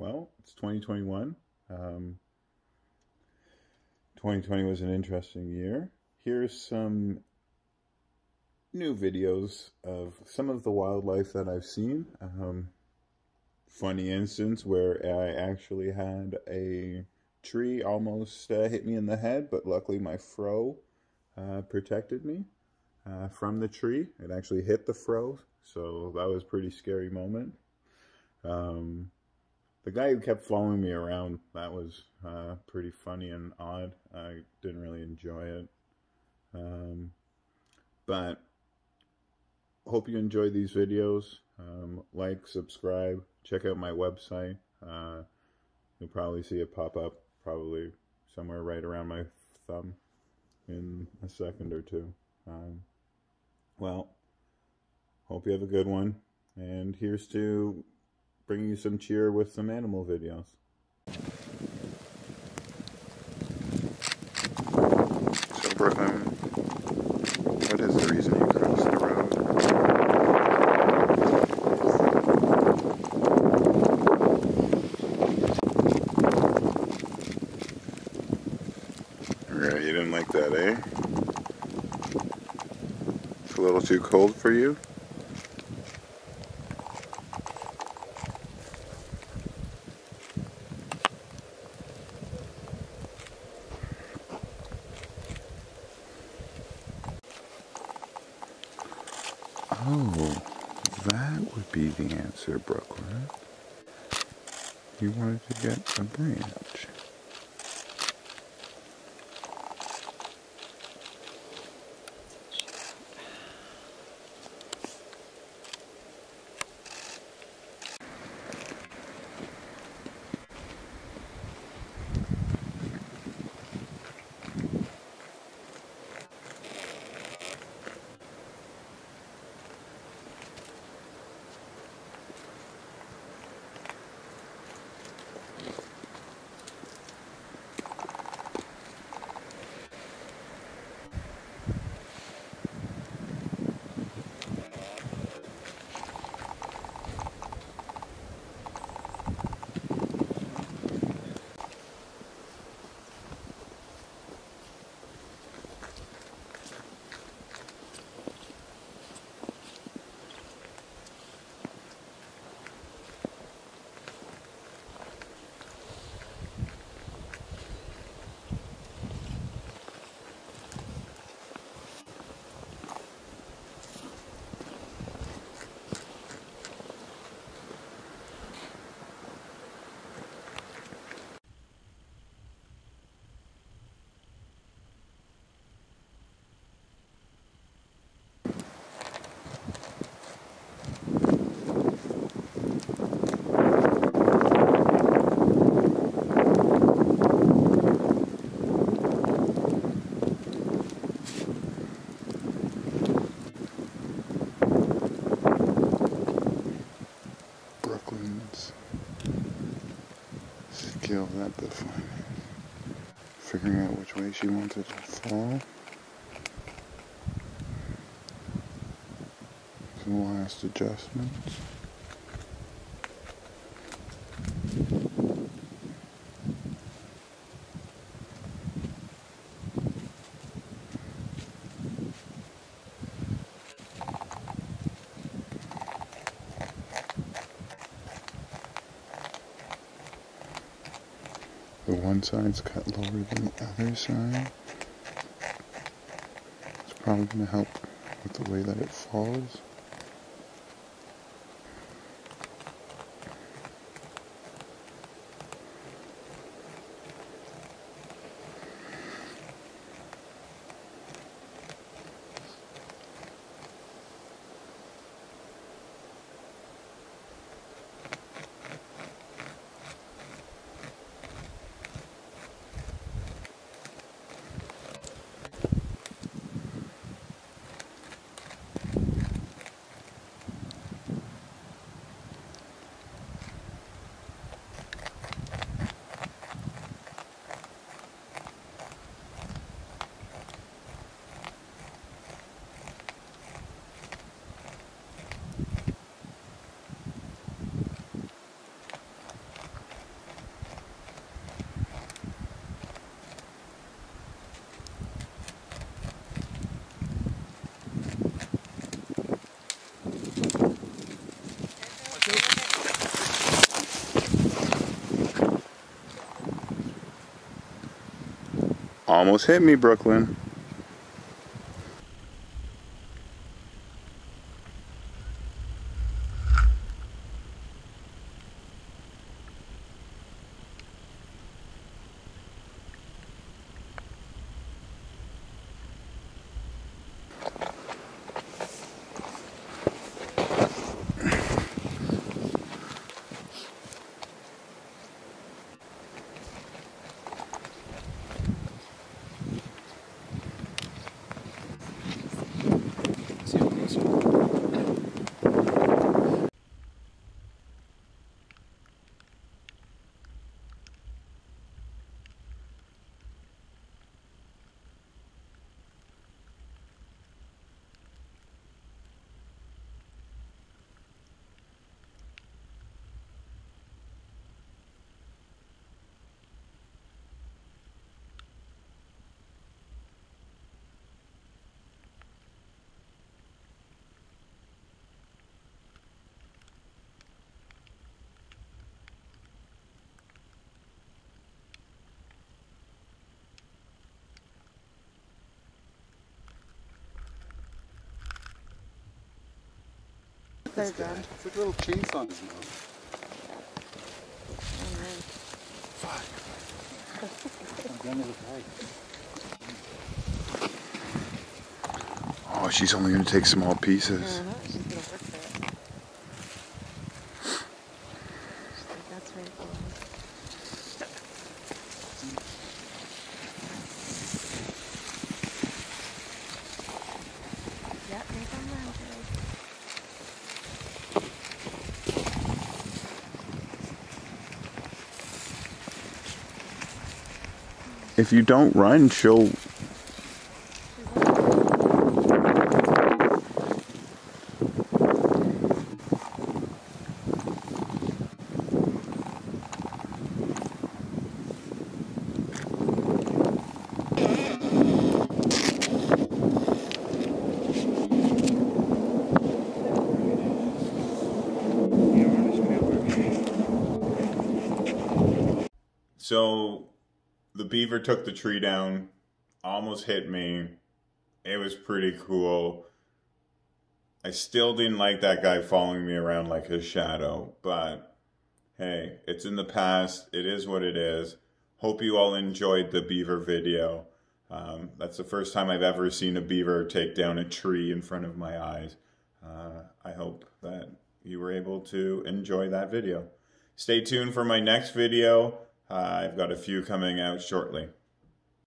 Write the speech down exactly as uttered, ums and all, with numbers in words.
Well, it's twenty twenty-one. Um, twenty twenty was an interesting year. Here's some new videos of some of the wildlife that I've seen. Um, funny instance where I actually had a tree almost uh, hit me in the head, but luckily my fro uh, protected me uh, from the tree. It actually hit the fro, so that was a pretty scary moment. Um, the guy who kept following me around, that was uh, pretty funny and odd. I didn't really enjoy it. Um, but hope you enjoy these videos. Um, like, subscribe, check out my website. Uh, you'll probably see it pop up probably somewhere right around my thumb in a second or two. Um, well, hope you have a good one, and here's to bringing you some cheer with some animal videos. So Brooklyn, what is the reason you cross the road? Right, you didn't like that, eh? It's a little too cold for you? Oh, that would be the answer, Brooklyn. You wanted to get a branch. Skill that defining. Figuring out which way she wanted to fall. Some last adjustments. The one side's cut lower than the other side. It's probably going to help with the way that it falls. Almost hit me, Brooklyn. It's like a little chainsaw on his mouth. All right. Fuck. I'm going to the bag. Oh, she's only going to take small pieces. Uh-huh. She's going to work for it. She's like, that's very cool. Yep, make them around. If you don't run, she'll... So... the beaver took the tree down, almost hit me. It was pretty cool. I still didn't like that guy following me around like his shadow, but hey, it's in the past. It is what it is. Hope you all enjoyed the beaver video. Um, that's the first time I've ever seen a beaver take down a tree in front of my eyes. Uh, I hope that you were able to enjoy that video. Stay tuned for my next video. Uh, I've got a few coming out shortly.